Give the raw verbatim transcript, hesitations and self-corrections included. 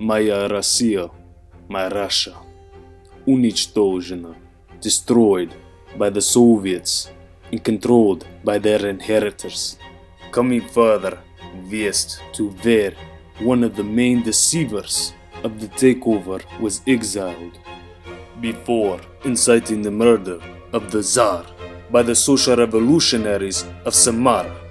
Моя Россия, my Russia, уничтожена, destroyed by the Soviets and controlled by their inheritors. Coming further west to where one of the main deceivers of the takeover was exiled, before inciting the murder of the Tsar by the social revolutionaries of Samara.